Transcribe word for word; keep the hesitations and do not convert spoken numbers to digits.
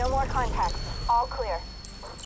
No more contacts. All clear.